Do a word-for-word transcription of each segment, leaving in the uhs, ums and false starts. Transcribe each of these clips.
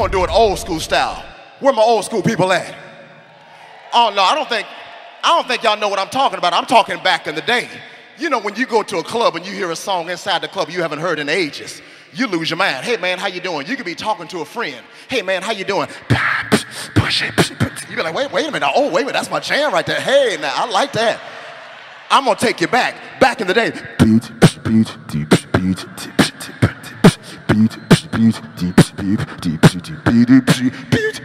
gonna do it old school style. Where my old school people at? Oh no, I don't think, I don't think y'all know what I'm talking about. I'm talking back in the day. You know, when you go to a club and you hear a song inside the club you haven't heard in ages, you lose your mind. Hey man, how you doing? You could be talking to a friend. Hey man, how you doing? You be like, wait, wait a minute. Oh, wait a minute, that's my jam right there. Hey, now I like that. I'm gonna take you back, back in the day. Beat, beat, deep, beat, beat, beat, deep, beat, deep, beat, beat.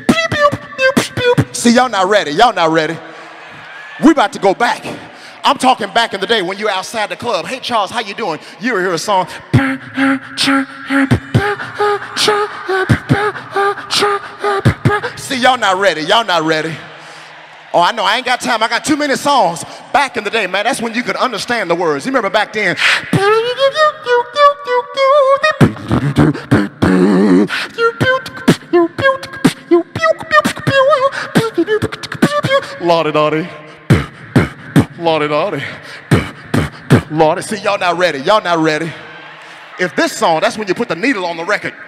See, y'all not ready. Y'all not ready. We about to go back. I'm talking back in the day when you outside the club. Hey Charles, how you doing? You hear a song. See, y'all not ready. Y'all not ready. Oh, I know. I ain't got time. I got too many songs. Back in the day, man, that's when you could understand the words. You remember back then? Lordy, Lordy. Lordy, Lordy. Lordy. See, y'all not ready. Y'all not ready. If this song, that's when you put the needle on the record.